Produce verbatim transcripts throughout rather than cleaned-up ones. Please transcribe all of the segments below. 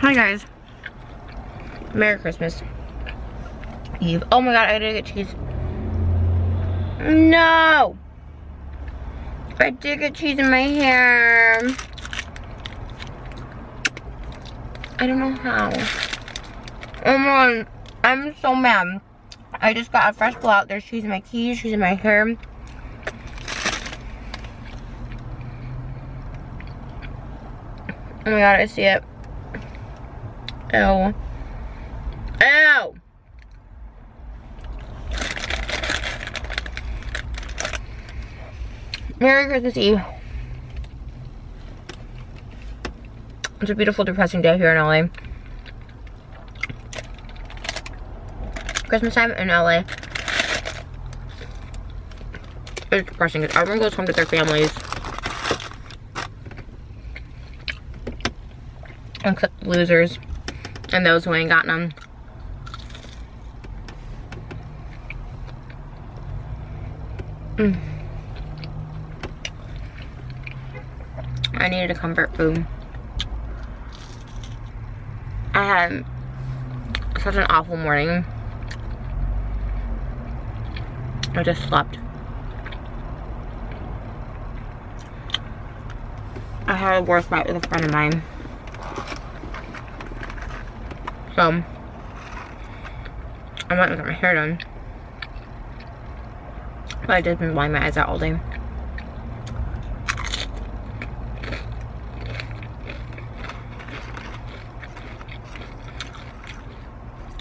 Hi guys. Merry Christmas Eve. Oh my god, I did get cheese. No! I did get cheese in my hair. I don't know how. Oh my god, I'm so mad. I just got a fresh blowout. There's cheese in my keys, cheese in my hair. Oh my god, I see it. Ew. Ew! Merry Christmas Eve. It's a beautiful, depressing day here in L A. Christmas time in L A is depressing because everyone goes home to their families. Except the losers and those who ain't got none. Mm. I needed a comfort food. I had such an awful morning. I just slept. I had a worse fight with a friend of mine. So, I went and got my hair done. But I did been blowing my eyes out all day.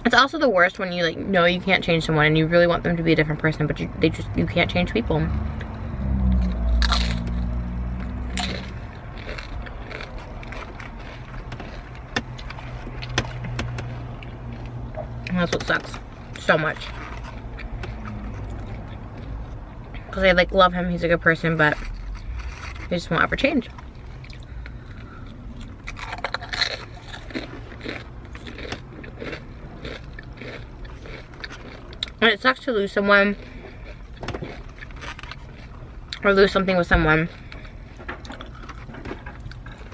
It's also the worst when you like know you can't change someone and you really want them to be a different person, but you, they just you can't change people. And that's what sucks so much. Because I like love him, he's a good person, but he just won't ever change. And it sucks to lose someone or lose something with someone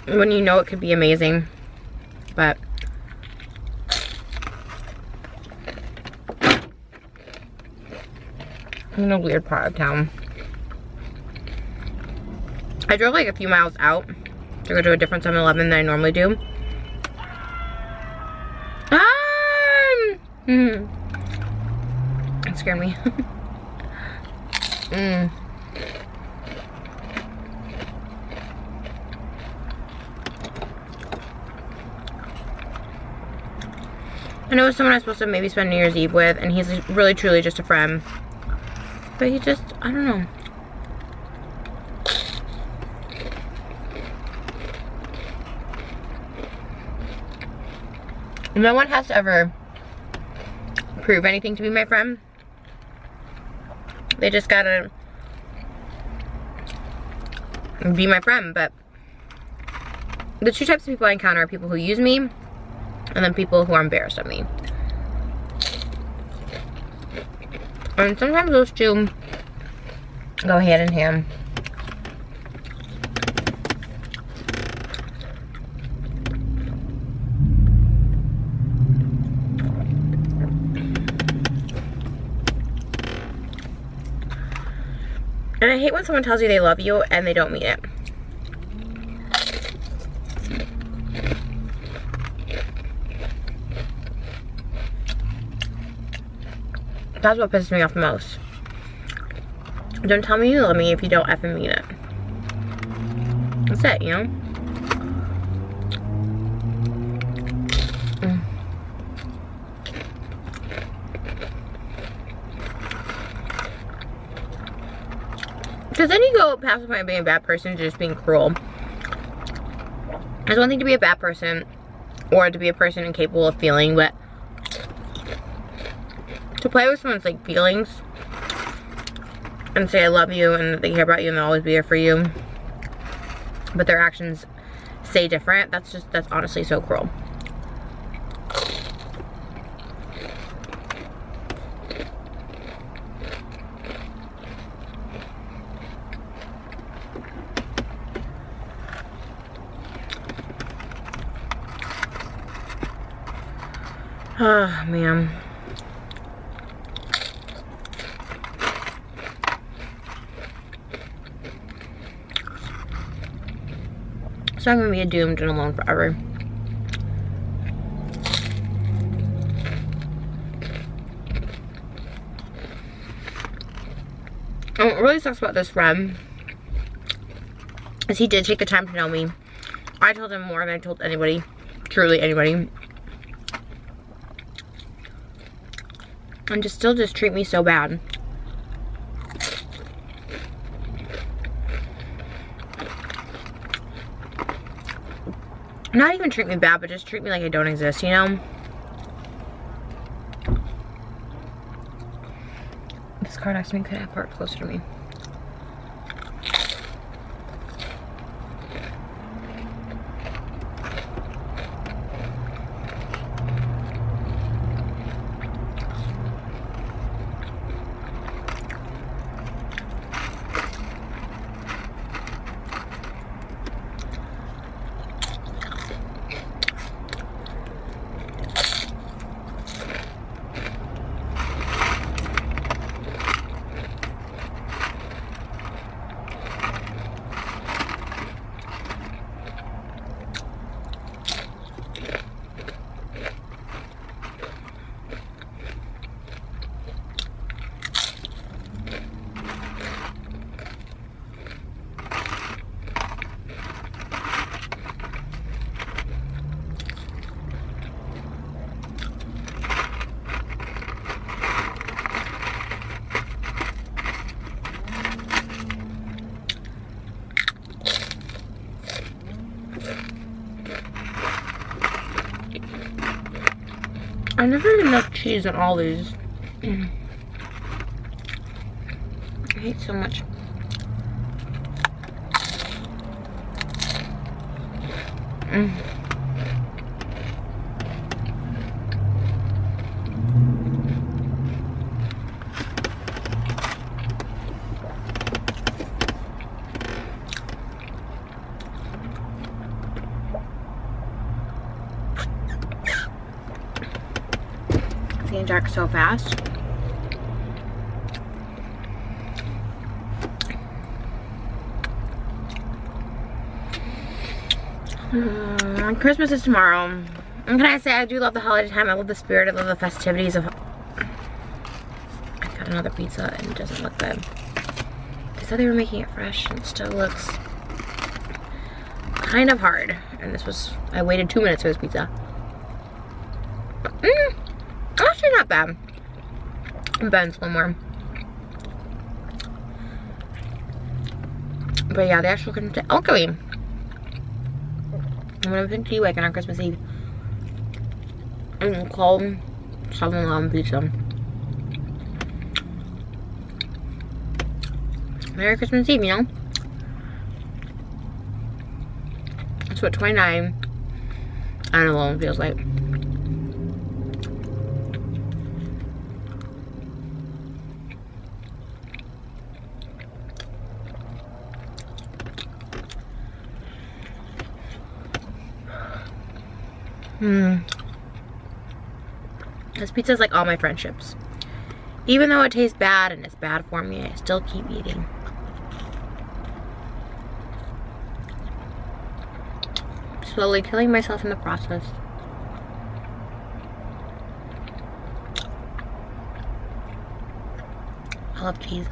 when you know it could be amazing, but I'm in a weird part of town. I drove like a few miles out to go to a different seven eleven than I normally do. Ah! Mm-hmm. Scared me. mm. I know it was someone I was supposed to maybe spend New Year's Eve with, and he's really truly just a friend. But he just, I don't know. No one has to ever prove anything to be my friend. They just gotta be my friend, but the two types of people I encounter are people who use me and then people who are embarrassed of me. And sometimes those two go hand in hand. And I hate when someone tells you they love you and they don't mean it. That's what pisses me off most. Don't tell me you love me if you don't effing mean it. That's it, you know? Because then you go past the point of being a bad person to just being cruel. It's one thing to be a bad person or to be a person incapable of feeling, but to play with someone's like feelings and say I love you and that they care about you and they'll always be there for you, but their actions say different, that's just, that's honestly so cruel. Ah, man. It's not gonna be a doomed and alone forever. And what really sucks about this friend is he did take the time to know me. I told him more than I told anybody, truly anybody. And just still just treat me so bad. Not even treat me bad, but just treat me like I don't exist, you know? This car next to me could have parked closer to me. I never had enough cheese on all these. Mm. I hate so much. Mm. Dark so fast. Mm, Christmas is tomorrow. And can I say, I do love the holiday time. I love the spirit. I love the festivities of... I got another pizza and it doesn't look good. They said they were making it fresh and it still looks kind of hard. And this was... I waited two minutes for this pizza. Mm. Actually not bad. Ben's one more. But yeah, the actual Christmas okay. I'm gonna think tea wagon on Christmas Eve. And call seven eleven pizza. Merry Christmas Eve, you know? That's what twenty-nine and alone feels like. Hmm. This pizza's like all my friendships. Even though it tastes bad and it's bad for me, I still keep eating. Slowly killing myself in the process. I love cheese.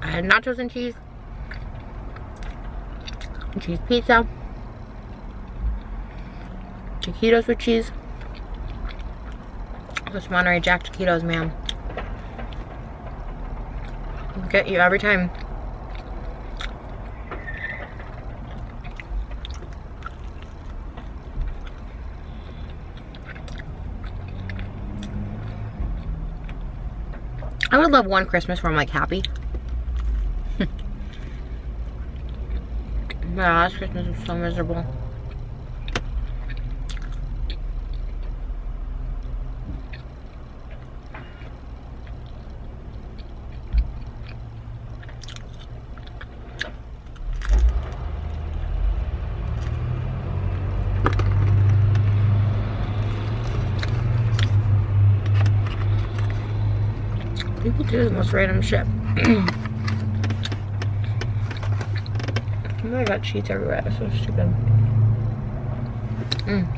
I had nachos and cheese. Cheese pizza, taquitos with cheese. This Monterey Jack taquitos, man, get you every time. I would love one Christmas where I'm like happy. Wow, this Christmas is so miserable. people do the most random shit. I got cheats everywhere. That's so stupid. Mm.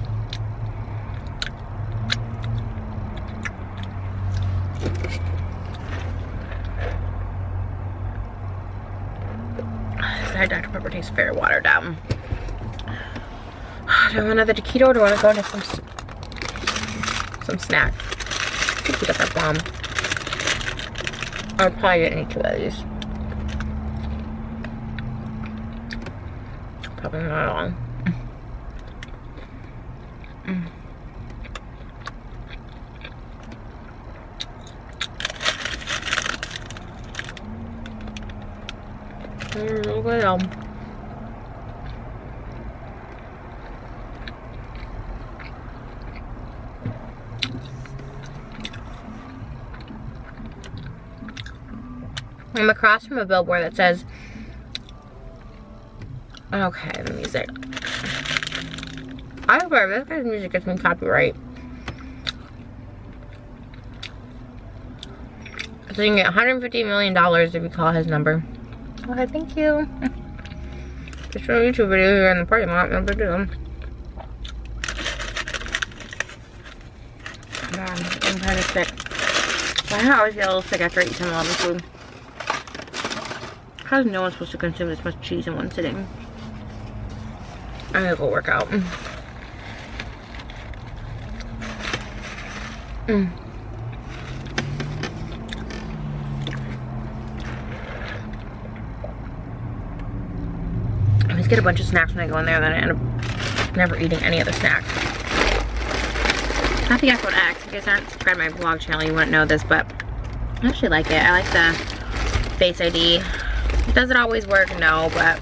Doctor Pepper tastes very watered down. Do I want another taquito, or do I want to go into some some snack? I think we got that bomb. I'll probably get any two of these. Probably not long. Mm. Real good. Um, I'm across from a billboard that says, okay, the music. I don't know, this guy's music gets me copyright. So you can get one hundred fifty million dollars if you call his number. Okay, thank you. Just showing a YouTube video here in the party lot, no big deal. God, I'm kind of sick. Why do I always get a little sick after eating some of this food? How's no one supposed to consume this much cheese in one sitting? I'm gonna go work out. Mm. Get a bunch of snacks when I go in there, and then I end up never eating any other snacks. Not the iPhone X. If you guys aren't subscribed to my vlog channel, you wouldn't know this, but I actually like it. I like the Face I D. Does it always work? No, but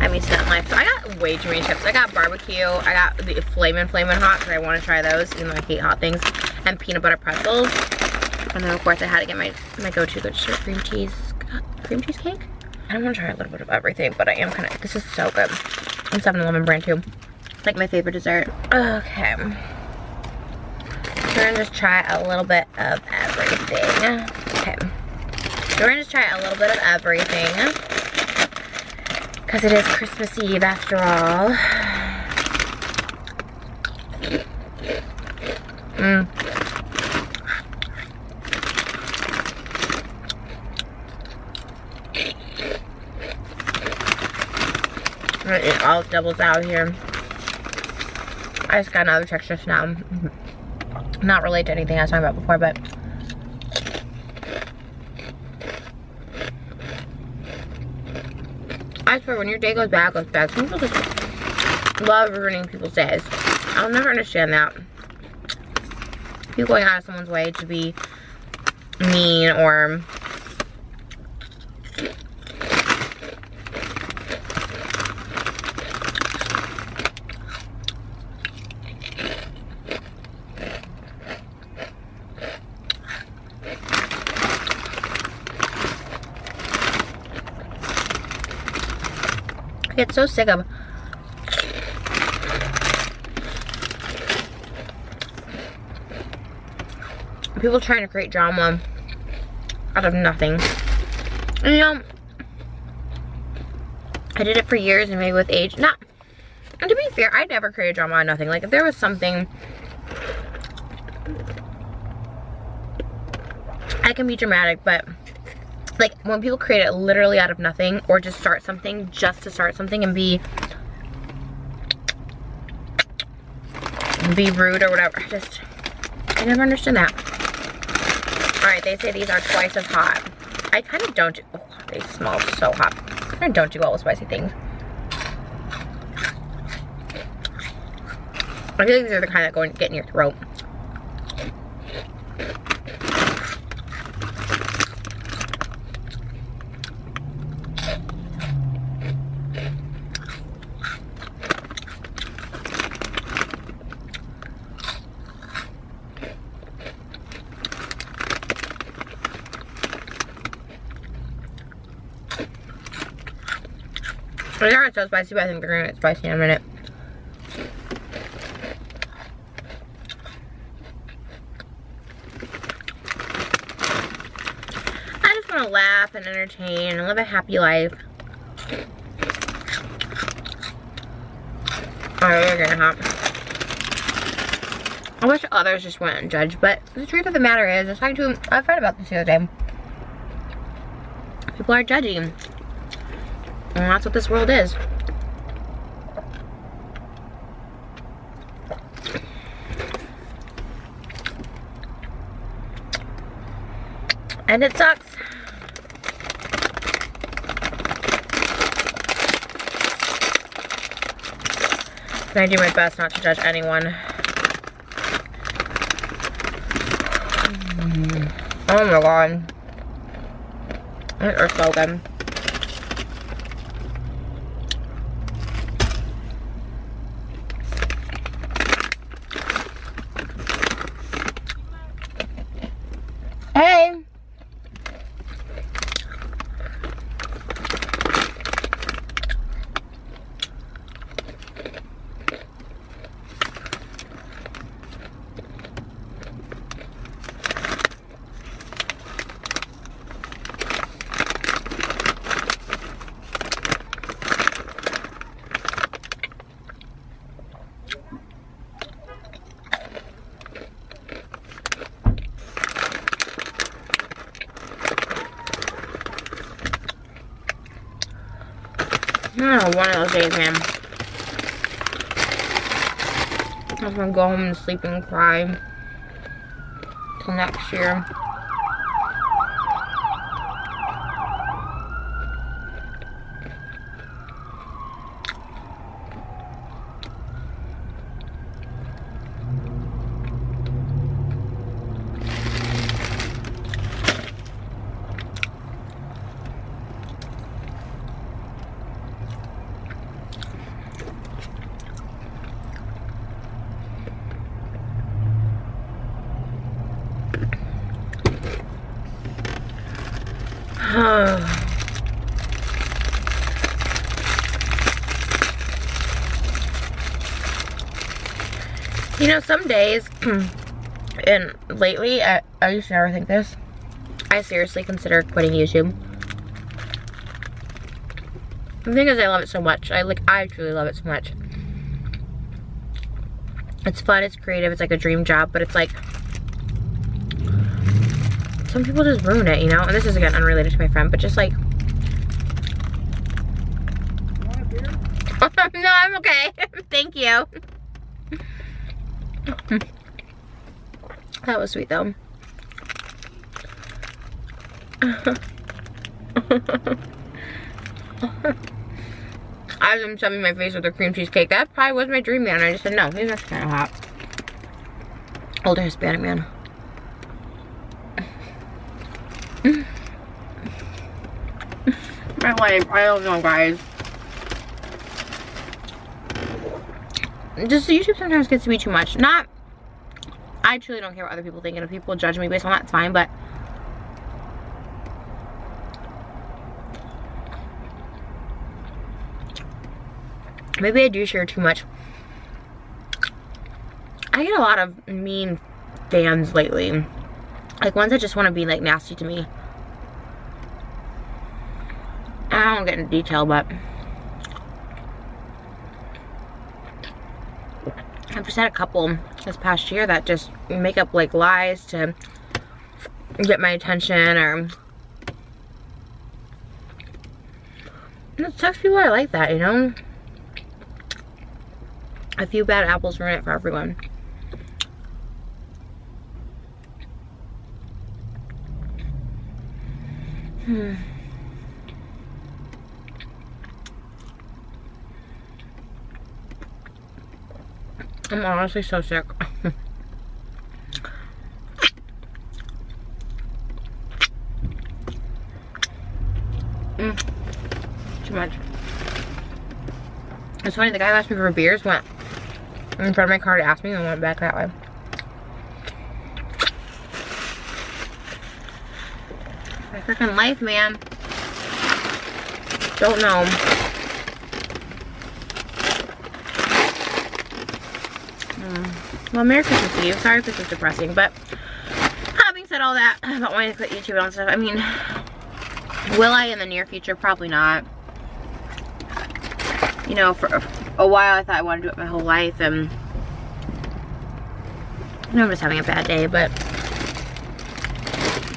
I'm used to that in life. So I got way too many chips. I got barbecue. I got the Flamin' Flamin' Hot, because I want to try those, even though I hate hot things. And peanut butter pretzels. And then, of course, I had to get my, my go-to good shit, cream cheese, cream cheese cake? I don't want to try a little bit of everything, but I am kind of, this is so good. And seven eleven brand too. It's like my favorite dessert. Okay. So we're going to just try a little bit of everything. Okay. So we're going to just try a little bit of everything. Because it is Christmas Eve after all. Mmm. I'm gonna eat all doubles out here. I just got another texture just now. Not related to anything I was talking about before, but I swear, when your day goes bad, goes bad. Some people just love ruining people's days. I'll never understand that. You going out of someone's way to be mean or I get so sick of people trying to create drama out of nothing. And you know, I did it for years, and maybe with age, not, and to be fair, I never created drama out of nothing. Like, if there was something, I can be dramatic, but like, when people create it literally out of nothing, or just start something just to start something and be be rude or whatever, I just, I never understood that. Alright, they say these are twice as hot. I kind of don't do, oh, they smell so hot. I kind of don't do well with spicy things. I feel like these are the kind that go and get in your throat. They aren't so spicy, but I think they're gonna get spicy in a minute. entertain, live a happy life. Oh, you're gonna hop. I wish others just wouldn't judge, but the truth of the matter is, it's like to, I've heard about this the other day. People are judging. And that's what this world is. And it sucks. I do my best not to judge anyone. Mm. Oh my god. They are so good. Hey. Oh, one of those days, man. I'm gonna go home and sleep and cry till next year. You know, some days, and lately, I, I used to never think this, I seriously consider quitting YouTube. The thing is, I love it so much. I like, I truly love it so much. It's fun, it's creative, it's like a dream job, but it's like, some people just ruin it, you know? And this is, again, unrelated to my friend, but just like, you want a beer? No, I'm okay. Thank you. That was sweet though. I was in shoving my face with a cream cheese cake. That probably was my dream man. I just said no, he's actually kind of hot. Older Hispanic man. My life, I don't know guys. Just YouTube sometimes gets to be too much. Not, I truly don't care what other people think, and if people judge me based on that, it's fine, but maybe I do share too much. I get a lot of mean fans lately. Like ones that just want to be like nasty to me. I don't get into detail, but I've just had a couple this past year that just make up like lies to get my attention, or and it sucks. People are like that, you know. A few bad apples ruin it for everyone. Hmm. I'm honestly so sick. mm. Too much. It's funny, the guy who asked me for beers went in front of my car to ask me and went back that way. My freaking life, man. Don't know. Well, Merry Christmas to you. Sorry if this is depressing, but having said all that about wanting to quit YouTube and stuff, I mean, Will I in the near future? Probably not. You know, for a while I thought I wanted to do it my whole life, and I know I'm just having a bad day, but,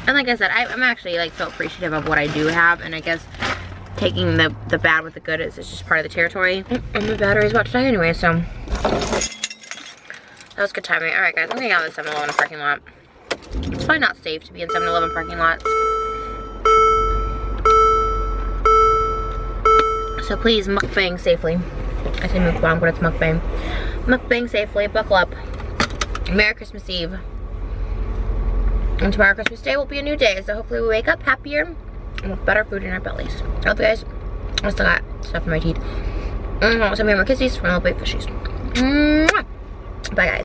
and like I said, I, I'm actually like so appreciative of what I do have, and I guess taking the, the bad with the good is, is just part of the territory. And the battery's about to die anyway, so that was good timing. Alright guys, I'm getting out of the seven eleven parking lot. It's probably not safe to be in seven eleven parking lots. So please mukbang safely. I say mukbang, but it's mukbang. Mukbang safely, buckle up. Merry Christmas Eve. And tomorrow Christmas Day will be a new day, so hopefully we wake up happier and with better food in our bellies. I hope you guys, I still got stuff in my teeth. Mm-hmm. Some more kisses from little big fishies. Mm-hmm.